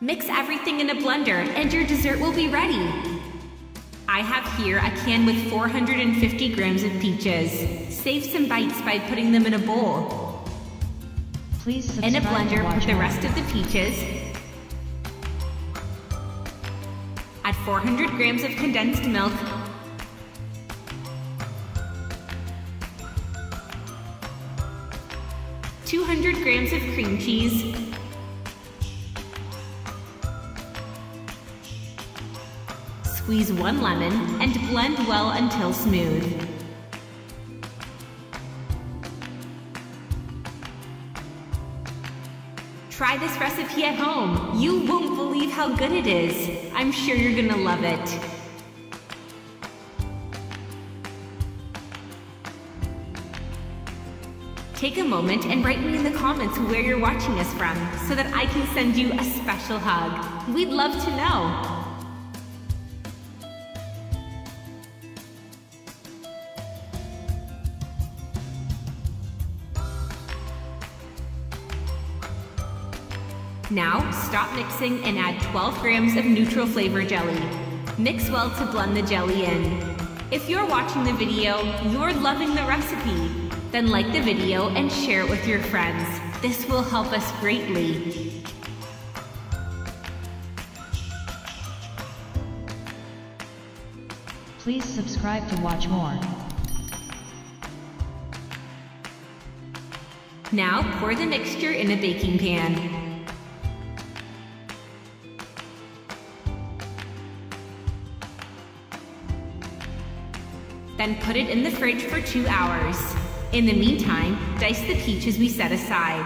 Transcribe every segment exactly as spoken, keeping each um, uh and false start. Mix everything in a blender and your dessert will be ready. I have here a can with four hundred fifty grams of peaches. Save some bites by putting them in a bowl. Please subscribe. In a blender, put the rest of the peaches, add four hundred grams of condensed milk, two hundred grams of cream cheese, squeeze one lemon and blend well until smooth. Try this recipe at home. You won't believe how good it is. I'm sure you're gonna love it. Take a moment and write me in the comments where you're watching us from so that I can send you a special hug. We'd love to know. Now, stop mixing and add twelve grams of neutral flavor jelly. Mix well to blend the jelly in. If you're watching the video, you're loving the recipe, then like the video and share it with your friends. This will help us greatly. Please subscribe to watch more. Now, pour the mixture in a baking pan. Then put it in the fridge for two hours. In the meantime, dice the peaches we set aside.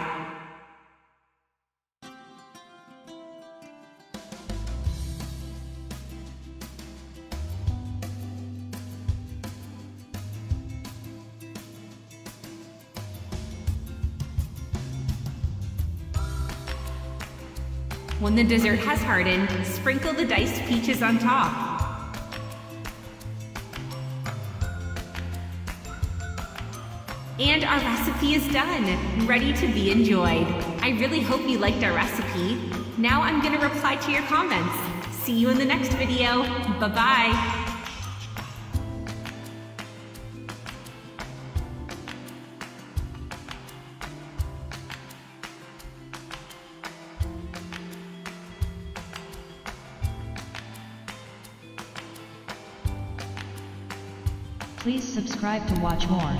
When the dessert has hardened, sprinkle the diced peaches on top. And our recipe is done, ready to be enjoyed. I really hope you liked our recipe. Now I'm gonna reply to your comments. See you in the next video. Bye-bye. Please subscribe to watch more.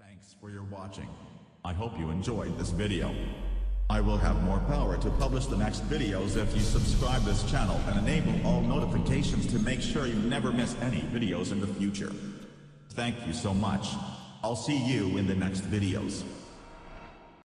Thanks for your watching. I hope you enjoyed this video. I will have more power to publish the next videos if you subscribe this channel and enable all notifications to make sure you never miss any videos in the future. Thank you so much. I'll see you in the next videos.